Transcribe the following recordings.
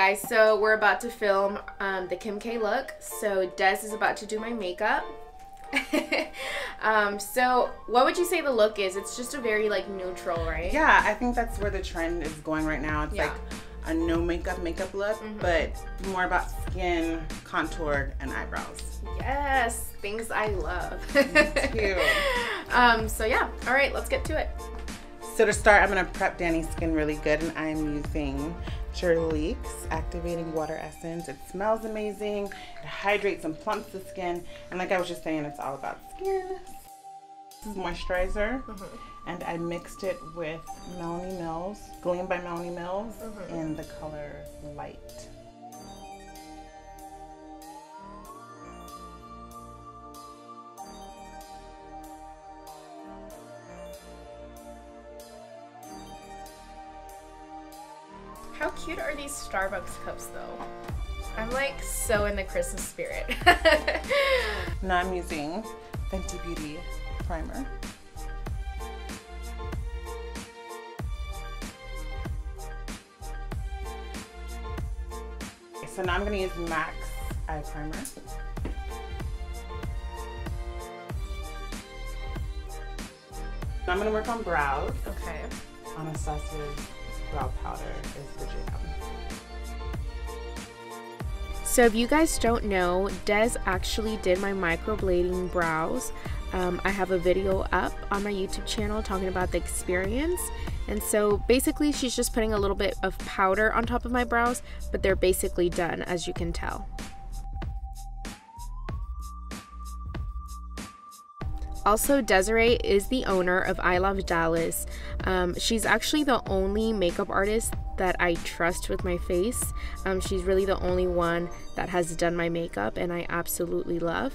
guys, so we're about to film the Kim K look. So Des is about to do my makeup. So what would you say the look is? It's just a very like neutral, right? Yeah, I think that's where the trend is going right now. It's like a no makeup look, but more about skin, contour, and eyebrows. Yes, things I love. Thank you. So yeah, all right, let's get to it. So to start, I'm gonna prep Danny's skin really good, and I'm using Leaks Activating Water Essence. It smells amazing, it hydrates and plumps the skin, and like I was just saying, it's all about skin. This is moisturizer, and I mixed it with Melanie Mills, Gleam by Melanie Mills, in the color Light. How cute are these Starbucks cups though? I'm like so in the Christmas spirit. Now I'm using Fenty Beauty primer. So now I'm gonna use Max eye primer. I'm gonna work on brows. Okay. On a sausage. Brow powder is the jam. So if you guys don't know, Des actually did my microblading brows. I have a video up on my YouTube channel talking about the experience. And so basically she's just putting a little bit of powder on top of my brows, but they're basically done, as you can tell. Also, Desiree is the owner of Eye Love Dallas. She's actually the only makeup artist that I trust with my face. She's really the only one that has done my makeup, and I absolutely love.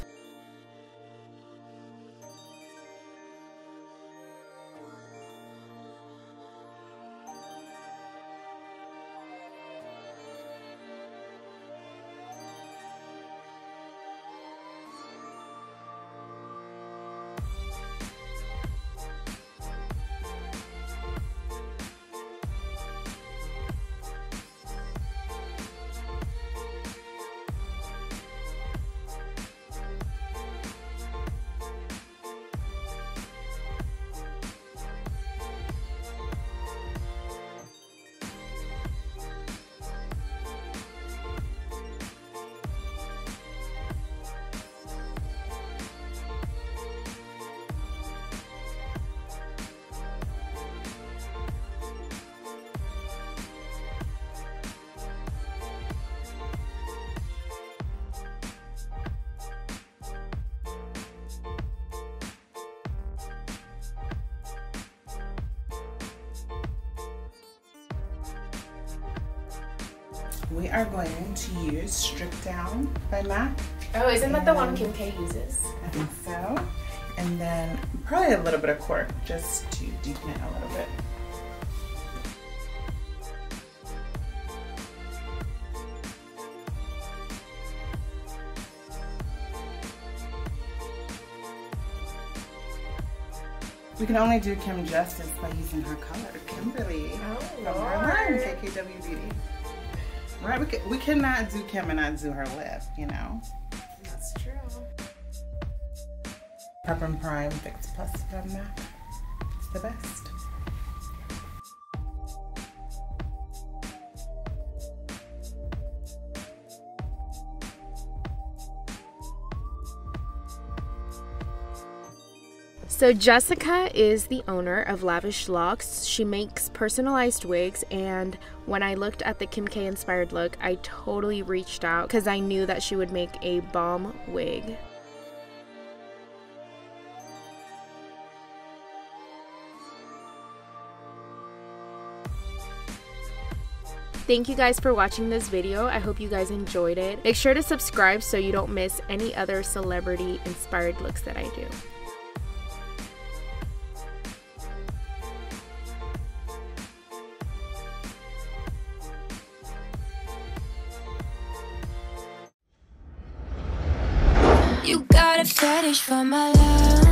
We are going to use Strip Down by MAC. Oh, isn't that the one Kim K uses? I think so. And then probably a little bit of Cork just to deepen it a little bit. We can only do Kim justice by using her color, Kimberly. Oh, Lord. KKW Beauty. Right, we cannot do Kim and not do her lip, you know? That's true. Prep and Prime Fix Plus from MAC. It's the best. So Jessica is the owner of Lavish Locks. She makes personalized wigs, and when I looked at the Kim K inspired look, I totally reached out because I knew that she would make a bomb wig. Thank you guys for watching this video. I hope you guys enjoyed it. Make sure to subscribe so you don't miss any other celebrity inspired looks that I do. You got a fetish for my love.